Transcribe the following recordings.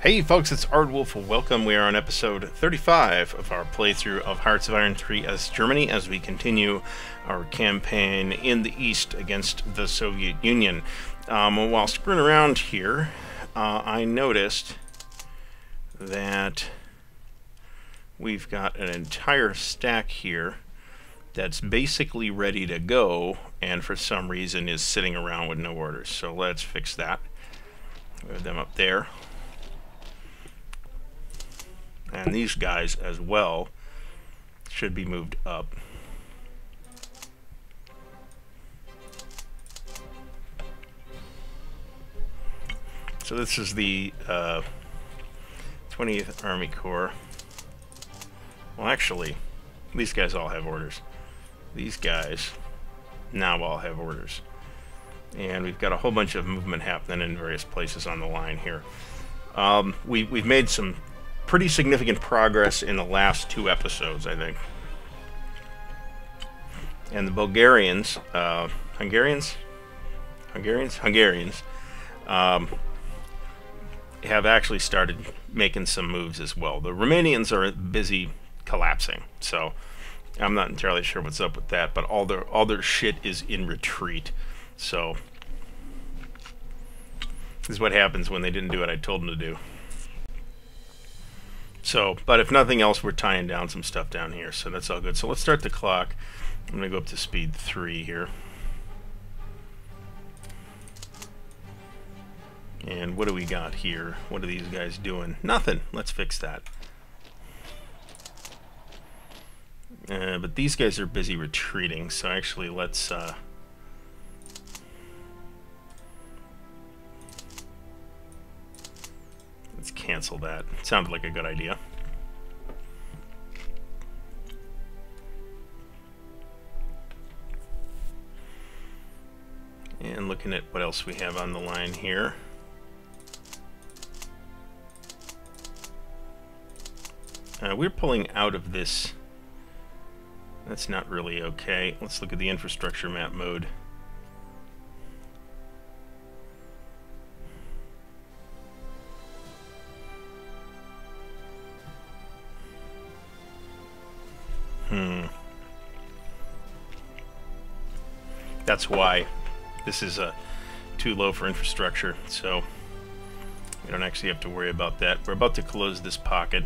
Hey folks, it's Ardwolf. Welcome. We are on episode 35 of our playthrough of Hearts of Iron 3 as Germany as we continue our campaign in the East against the Soviet Union. While screwing around here, I noticed that we've got an entire stack here that's basically ready to go and for some reason is sitting around with no orders. So let's fix that. Move them up there. And these guys as well should be moved up. So this is the 20th Army Corps. Well, actually, these guys all have orders. These guys now all have orders. And we've got a whole bunch of movement happening in various places on the line here. We've made some pretty significant progress in the last two episodes, I think. And the Bulgarians, Hungarians have actually started making some moves as well. The Romanians are busy collapsing, so I'm not entirely sure what's up with that, but all their shit is in retreat. So this is what happens when they didn't do what I told them to do. So, but if nothing else, we're tying down some stuff down here, so that's all good. So let's start the clock. I'm going to go up to speed 3 here. And what do we got here? What are these guys doing? Nothing. Let's fix that. But these guys are busy retreating, so actually let's... let's cancel that. Sounded like a good idea. And looking at what else we have on the line here. We're pulling out of this. That's not really okay. Let's look at the infrastructure map mode. That's why this is too low for infrastructure, so we don't actually have to worry about that. We're about to close this pocket.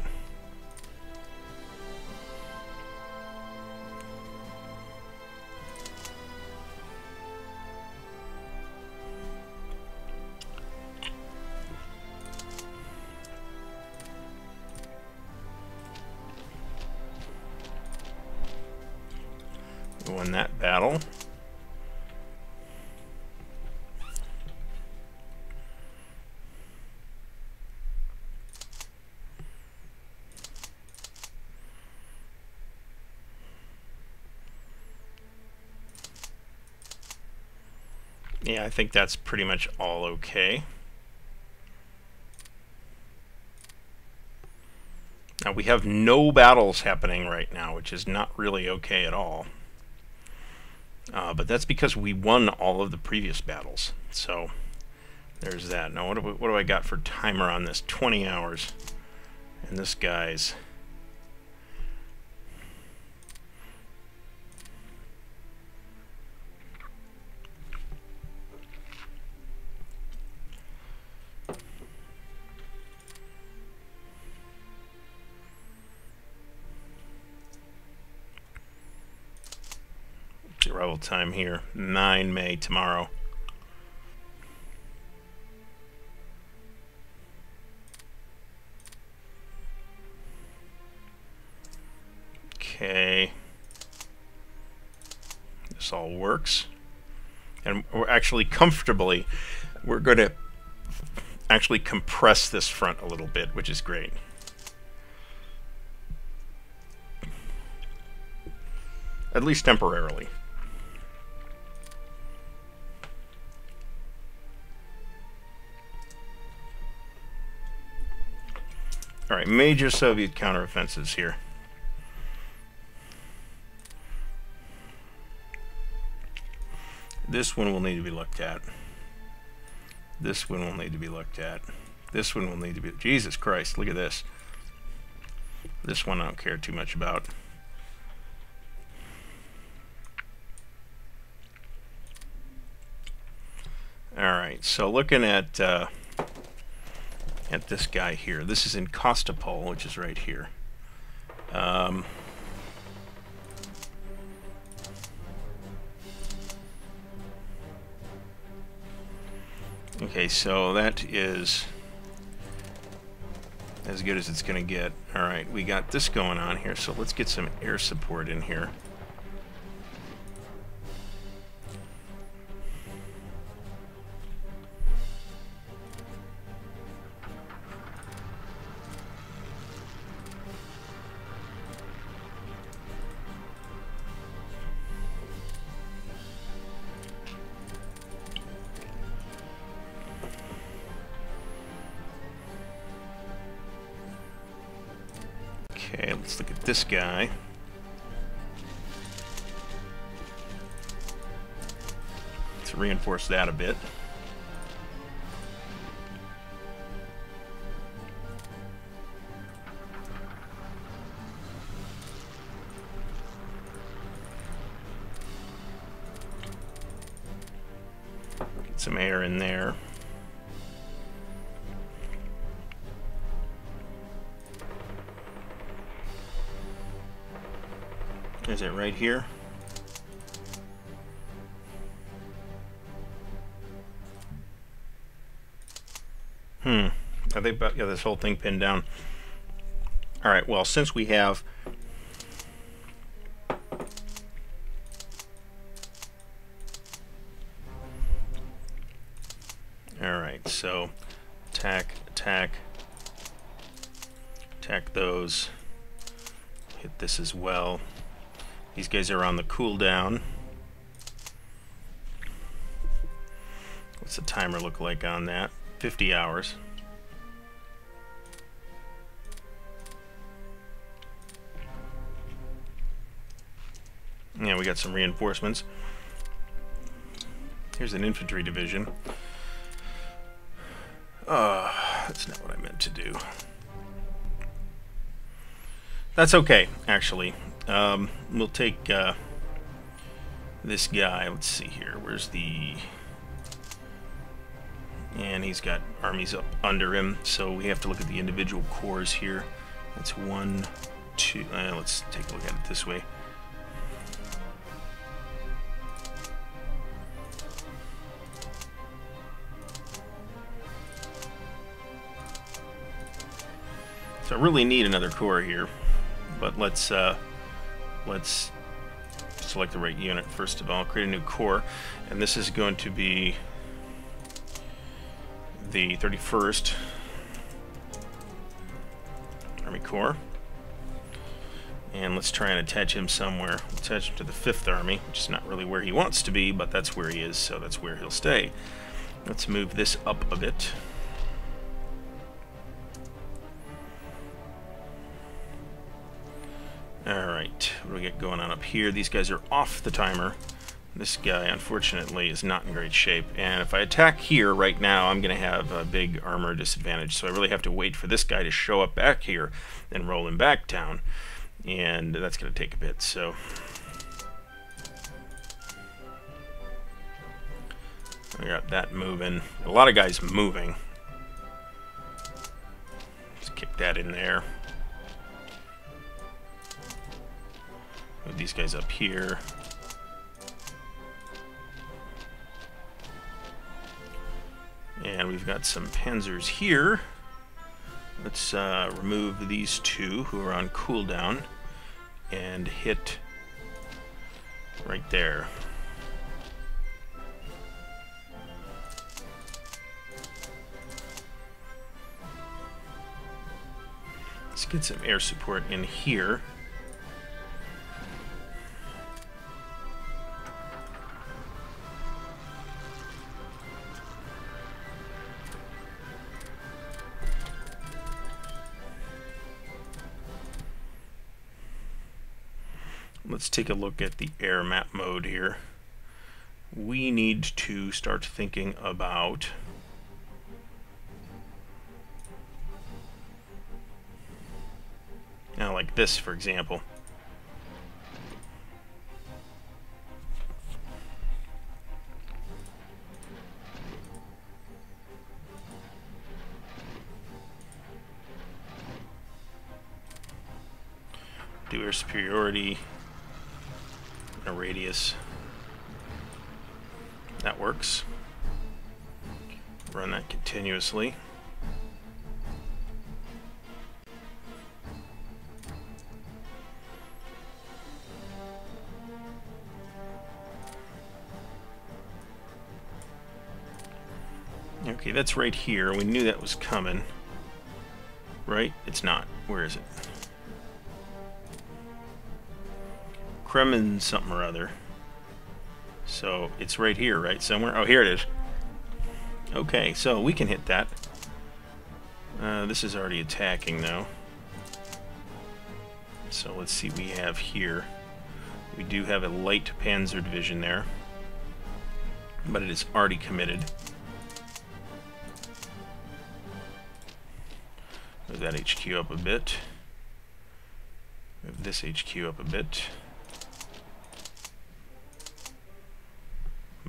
We won that battle. Yeah, I think that's pretty much all okay. Now we have no battles happening right now, which is not really okay at all. But that's because we won all of the previous battles. So there's that. Now what do I got for timer on this? 20 hours. And this guy's... arrival time here, 9 May tomorrow. Okay. This all works. And we're actually comfortably, we're going to actually compress this front a little bit, which is great. At least temporarily. All right, major Soviet counteroffensives here. This one will need to be looked at. This one will need to be looked at. This one will need to be... Jesus Christ, look at this. This one I don't care too much about. Alright, so looking at this guy here. This is in Kostopol, which is right here. Okay, so that is as good as it's going to get. Alright, we got this going on here, so let's get some air support in here. Okay, let's look at this guy. Let's reinforce that a bit. Get some air in there. Is it right here? Are they about, yeah, this whole thing pinned down? All right, well, since we have all right, so attack, attack, attack those. Hit this as well. These guys are on the cooldown. What's the timer look like on that? 50 hours. Yeah, we got some reinforcements. Here's an infantry division. That's not what I meant to do. That's okay, actually. We'll take this guy. Let's see here. Where's the... And he's got armies up under him, so we have to look at the individual cores here. That's one, two... let's take a look at it this way. So I really need another core here, but let's select the right unit first of all. Create a new core, and this is going to be the 31st Army Corps. And let's try and attach him somewhere. Attach him to the 5th Army, which is not really where he wants to be, but that's where he is, so that's where he'll stay. Let's move this up a bit. Alright, what do we get going on up here? These guys are off the timer. This guy, unfortunately, is not in great shape. And if I attack here right now, I'm going to have a big armor disadvantage. So I really have to wait for this guy to show up back here and roll him back down. And that's going to take a bit, so... I got that moving. A lot of guys moving. Just kick that in there. Move these guys up here. And we've got some panzers here. Let's remove these two who are on cooldown and hit right there. Let's get some air support in here. Let's take a look at the air map mode here. We need to start thinking about like this, for example. Do air superiority in a radius. That works. Run that continuously. Okay, that's right here. We knew that was coming. Right? It's not. Where is it? Kremen something or other. So it's right here, right? Somewhere. Oh, here it is. Okay, so we can hit that. This is already attacking, though. So let's see what we have here. We do have a light panzer division there. But it is already committed. Move that HQ up a bit. Move this HQ up a bit.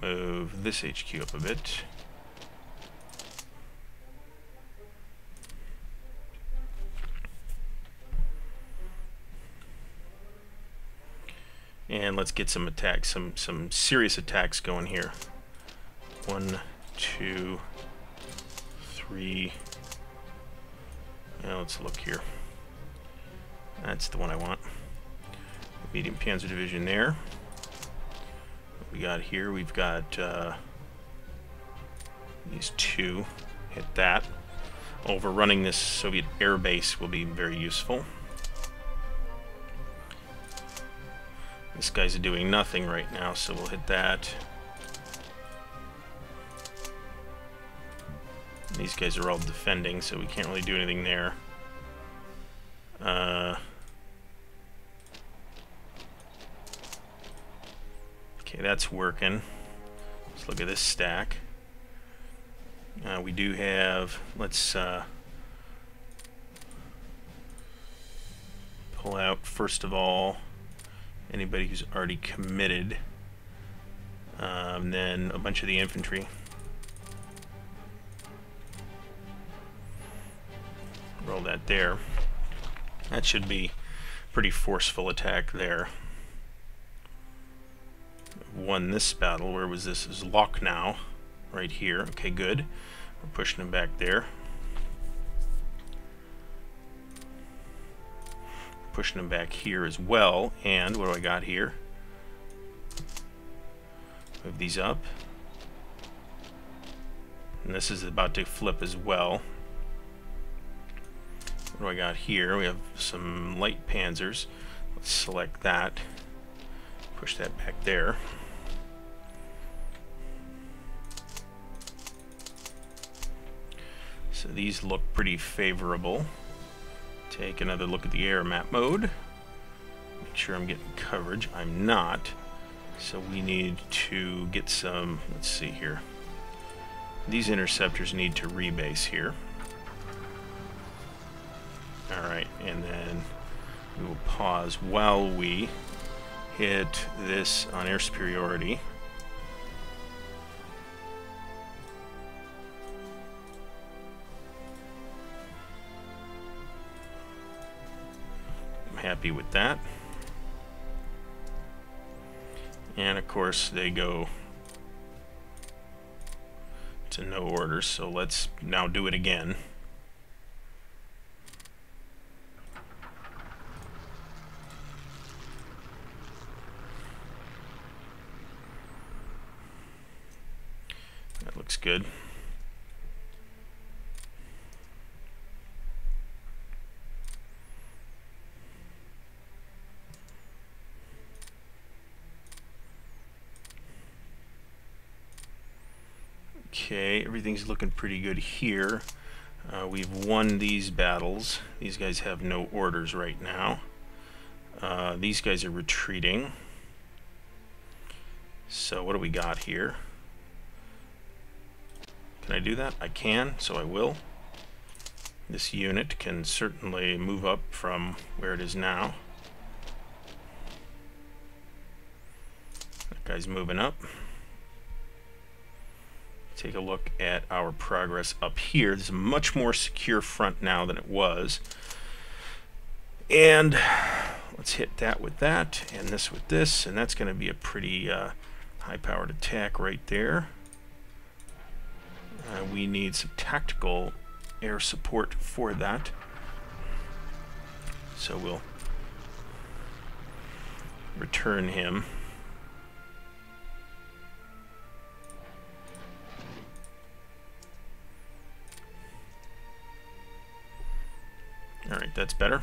Move this HQ up a bit. And let's get some attacks, some serious attacks going here. 1, 2, 3. Now let's look here. That's the one I want. Medium Panzer Division there. What we got here, we've got these two. Hit that. Overrunning this Soviet air base will be very useful. This guy's doing nothing right now, so we'll hit that. These guys are all defending, so we can't really do anything there. Okay, that's working. Let's look at this stack. We do have... Let's pull out, first of all, anybody who's already committed. Then a bunch of the infantry. Roll that there. That should be a pretty forceful attack there. Won this battle. Where was this? It was Lucknow, right here. Okay, good. We're pushing them back there. Pushing them back here as well. And what do I got here? Move these up. And this is about to flip as well. What do I got here? We have some light panzers. Let's select that. Push that back there. So these look pretty favorable. Take another look at the air map mode. Make sure I'm getting coverage. I'm not. So we need to get some... Let's see here. These interceptors need to rebase here. Alright, and then we will pause while we hit this on air superiority. I'm happy with that. And of course they go to no order, so let's now do it again. Looks good. Okay, everything's looking pretty good here. We've won these battles. These guys have no orders right now. These guys are retreating. So what do we got here? Can I do that? I can, so I will. This unit can certainly move up from where it is now. That guy's moving up. Take a look at our progress up here. This is a much more secure front now than it was. And let's hit that with that, and this with this, and that's going to be a pretty high-powered attack right there. We need some tactical air support for that. So we'll return him. All right, that's better.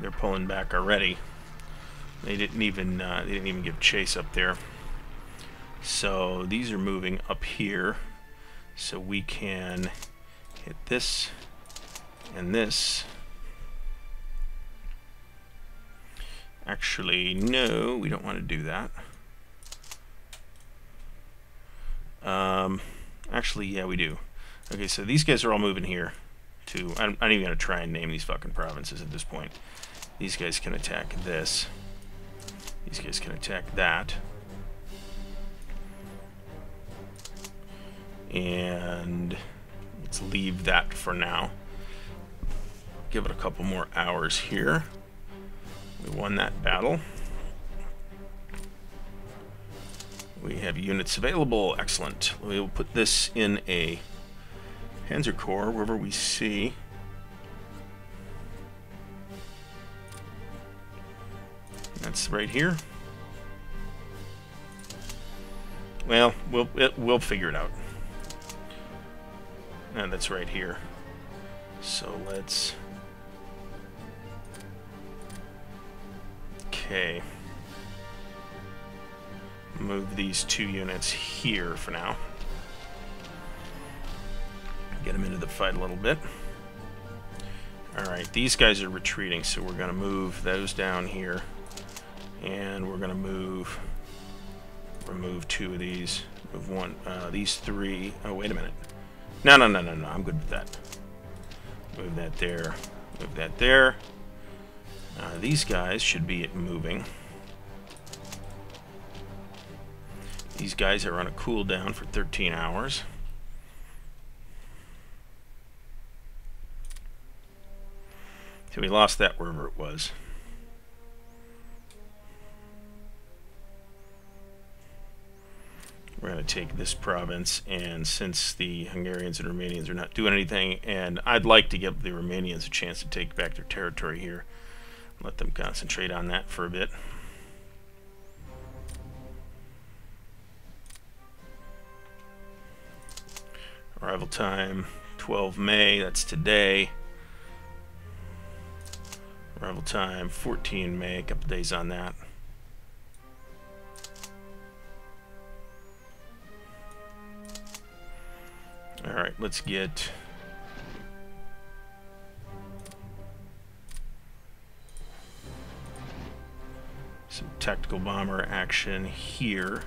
They're pulling back already. They didn't even give chase up there. So these are moving up here. So we can hit this and this. Actually, no, we don't want to do that. Actually, yeah, we do. Okay, so these guys are all moving here. I'm not even going to try and name these fucking provinces at this point. These guys can attack this. These guys can attack that. And let's leave that for now. Give it a couple more hours here. We won that battle. We have units available. Excellent. We will put this in a Panzer Corps, wherever we see. That's right here. Well, we'll figure it out. And that's right here. So let's... Okay. Move these two units here for now. Get them into the fight a little bit. Alright, these guys are retreating, so we're going to move those down here. And we're going to move... remove two of these. Move one. These three. Oh, wait a minute. No. I'm good with that. Move that there. Move that there. These guys should be moving. These guys are on a cooldown for 13 hours. So we lost that wherever it was. We're going to take this province, and since the Hungarians and Romanians are not doing anything, and I'd like to give the Romanians a chance to take back their territory here, let them concentrate on that for a bit. Arrival time, 12 May, that's today. Arrival time, 14 May, a couple days on that. Alright, let's get... some tactical bomber action here,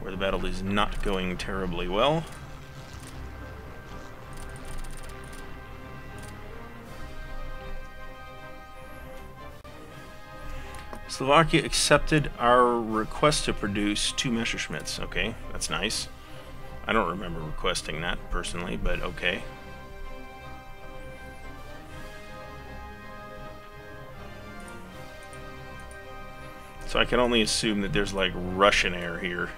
where the battle is not going terribly well. Slovakia accepted our request to produce two Messerschmitts. Okay, that's nice. I don't remember requesting that personally, but okay. So I can only assume that there's like Russian air here.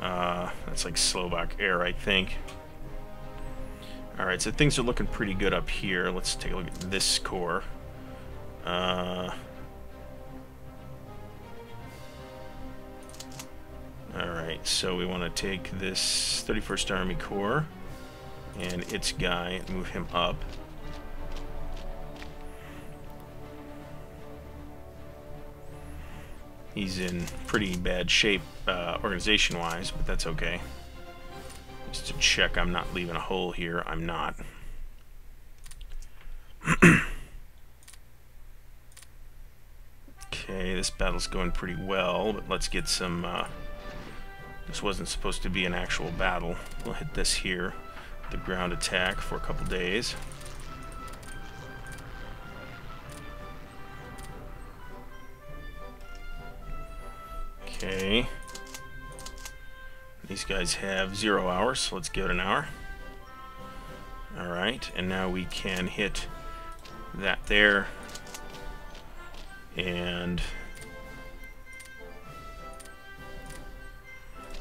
That's like Slovak air, I think. Alright, so things are looking pretty good up here. Let's take a look at this corps. Alright, so we want to take this 31st Army Corps and its guy and move him up. He's in pretty bad shape organization-wise, but that's okay. Just to check I'm not leaving a hole here, I'm not. Okay, this battle's going pretty well, but let's get some... This wasn't supposed to be an actual battle. We'll hit this here. the ground attack for a couple days. Okay. These guys have 0 hours, so let's give it an hour. Alright, and now we can hit that there. And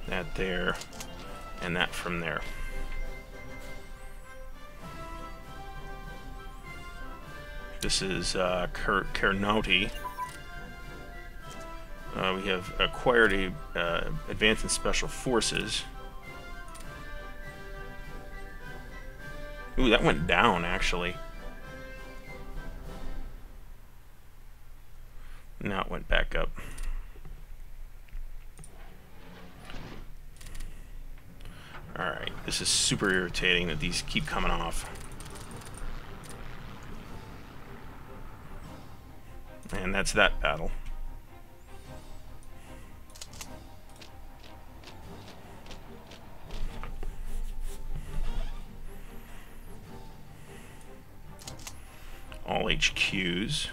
that there. And that from there. This is Kernauti. We have acquired a advance in special forces. Ooh, that went down actually. Now it went back up. Alright, this is super irritating that these keep coming off. And that's that battle. All HQs.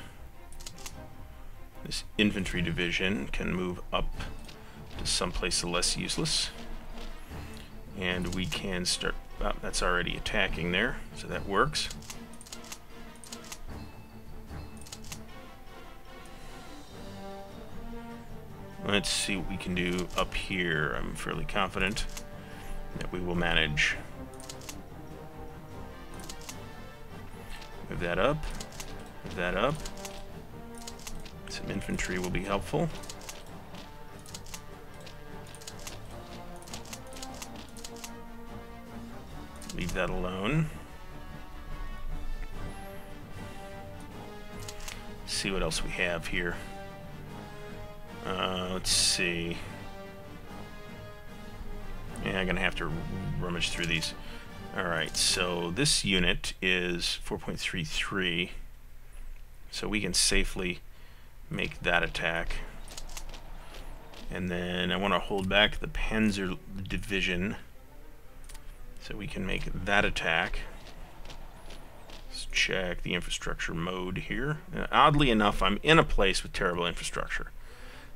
This infantry division can move up to someplace less useless. And we can start... Oh, that's already attacking there, so that works. Let's see what we can do up here. I'm fairly confident that we will manage. Move that up. Move that up. Some infantry will be helpful. Leave that alone. Let's see what else we have here. Let's see. Yeah, I'm gonna have to rummage through these. Alright, so this unit is 4.33, so we can safely make that attack. And then I want to hold back the Panzer Division, so we can make that attack. Let's check the infrastructure mode here. Now, oddly enough, I'm in a place with terrible infrastructure,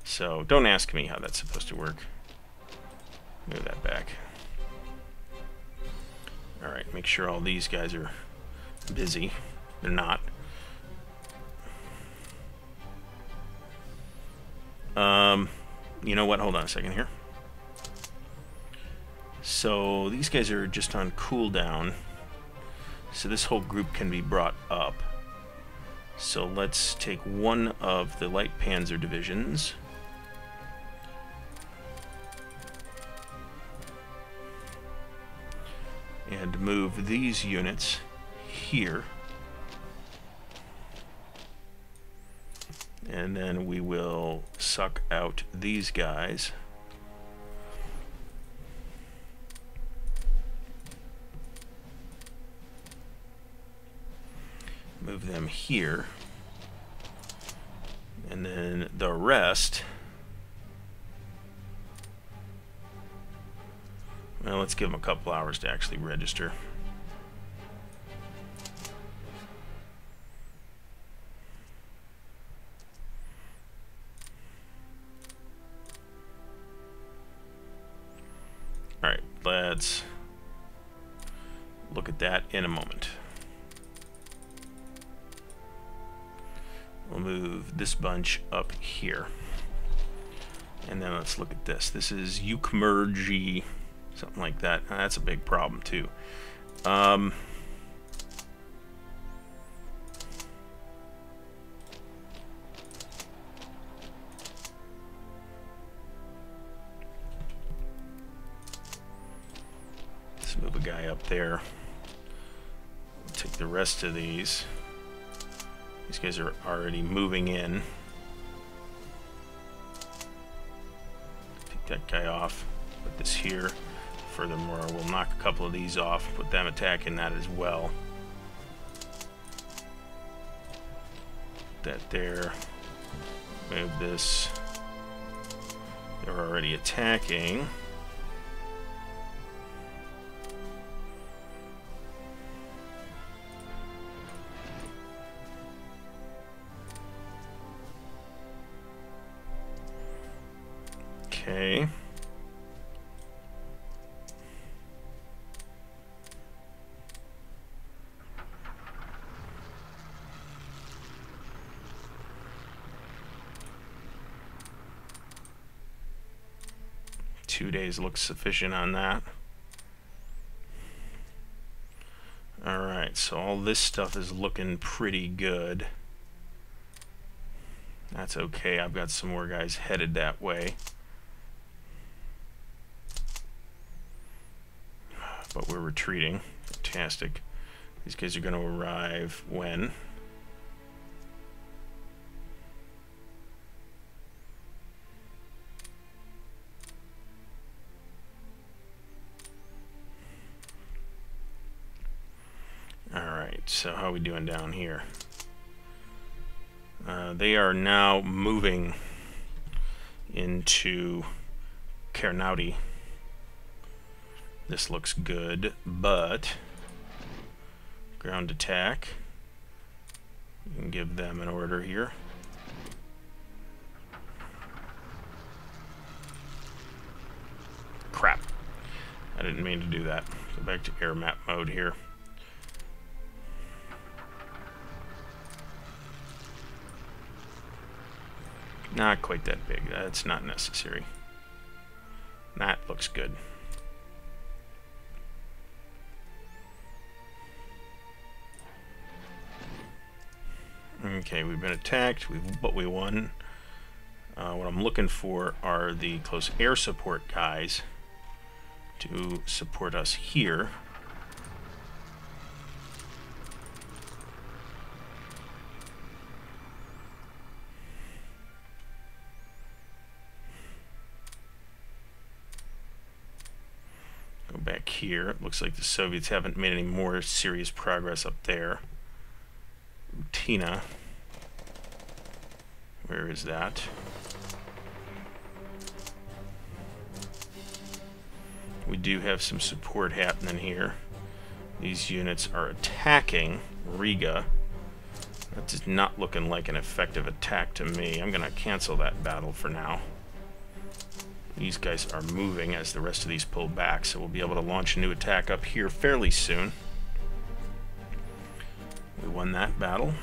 so don't ask me how that's supposed to work. Move that back. Alright, make sure all these guys are busy. They're not. You know what? Hold on a second here. So, these guys are just on cooldown. So this whole group can be brought up. So let's take one of the light panzer divisions. And move these units here. And then we will suck out these guys. Move them here. And then the rest... Well, let's give them a couple hours to actually register. Alright, let's look at that in a moment. We'll move this bunch up here. And then let's look at this. This is Ucmergy. Something like that. That's a big problem too. Let's move a guy up there. We'll take the rest of these. These guys are already moving in. Pick that guy off. Put this here. Furthermore, we'll knock a couple of these off, put them attacking that as well. Put that there. Move this. They're already attacking. Okay. Looks sufficient on that. Alright, so all this stuff is looking pretty good. That's okay, I've got some more guys headed that way. But we're retreating. Fantastic. These guys are going to arrive when? So how are we doing down here? They are now moving into Kernauti. This looks good, but ground attack. We can give them an order here. Crap. I didn't mean to do that. Go back to air map mode here. Not quite that big. That's not necessary. That looks good. Okay, we've been attacked, but we won. What I'm looking for are the close air support guys to support us here. Here. It looks like the Soviets haven't made any more serious progress up there. Utina. Where is that? We do have some support happening here. These units are attacking Riga. That is not looking like an effective attack to me. I'm going to cancel that battle for now. These guys are moving as the rest of these pull back, so we'll be able to launch a new attack up here fairly soon. We won that battle.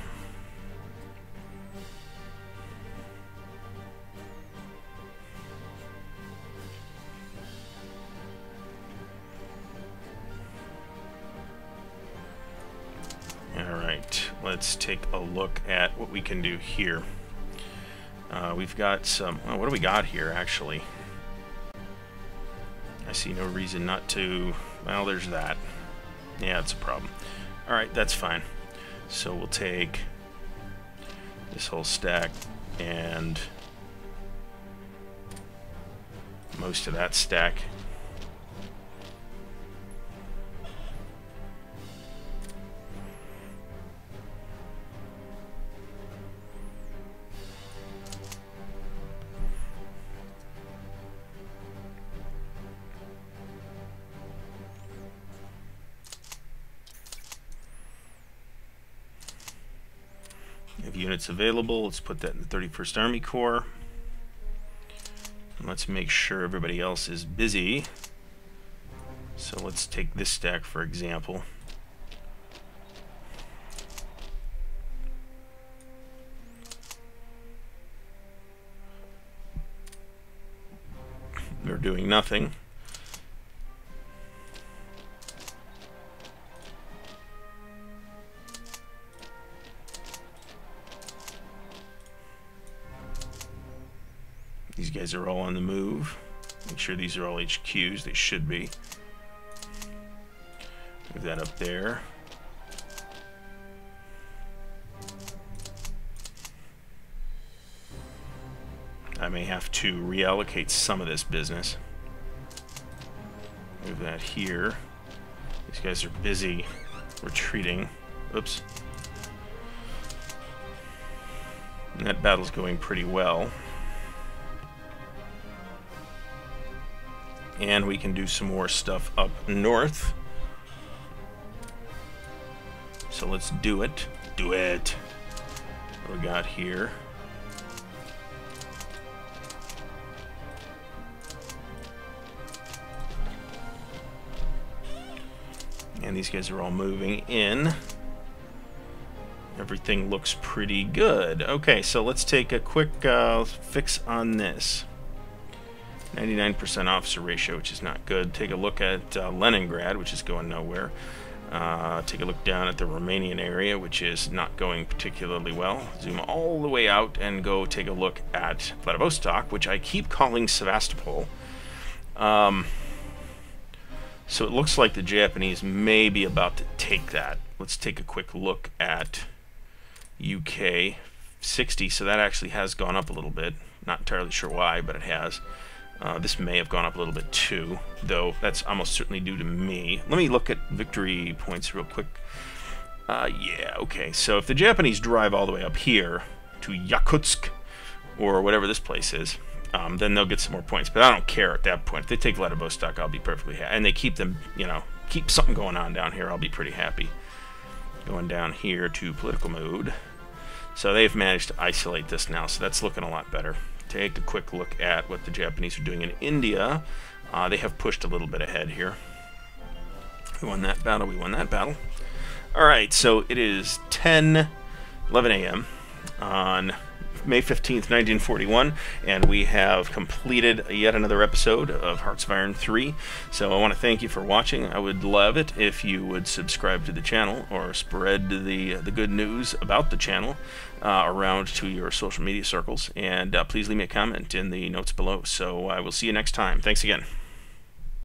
Alright, let's take a look at what we can do here. We've got some... Well, what do we got here, actually? I see no reason not to... Well, there's that. Yeah, it's a problem. Alright, that's fine. So we'll take this whole stack and most of that stack. Units available. Let's put that in the 31st Army Corps. And let's make sure everybody else is busy. So let's take this stack for example. They're doing nothing. These guys are all on the move. Make sure these are all HQs. They should be. Move that up there. I may have to reallocate some of this business. Move that here. These guys are busy retreating. Oops. And that battle's going pretty well. And we can do some more stuff up north. So let's do it. Do it. What do we got here? and these guys are all moving in. Everything looks pretty good. Okay, so let's take a quick fix on this. 99% officer ratio, which is not good. Take a look at Leningrad, which is going nowhere. Take a look down at the Romanian area, which is not going particularly well. Zoom all the way out and go take a look at Vladivostok, which I keep calling Sevastopol. So it looks like the Japanese may be about to take that. Let's take a quick look at UK 60. So that actually has gone up a little bit. Not entirely sure why, but it has. This may have gone up a little bit too, though that's almost certainly due to me. Let me look at victory points real quick. Yeah, okay, so if the Japanese drive all the way up here to Yakutsk, or whatever this place is, then they'll get some more points, but I don't care at that point. If they take Vladivostok, I'll be perfectly happy. And they keep them, you know, keep something going on down here, I'll be pretty happy. Going down here to political mode. So they've managed to isolate this now, so that's looking a lot better. Take a quick look at what the Japanese are doing in India. They have pushed a little bit ahead here. We won that battle, we won that battle. Alright, so it is 11 a.m. on May 15th, 1941, and we have completed yet another episode of Hearts of Iron 3. So I want to thank you for watching. I would love it if you would subscribe to the channel or spread the good news about the channel around to your social media circles. And please leave me a comment in the notes below. So I will see you next time. Thanks again.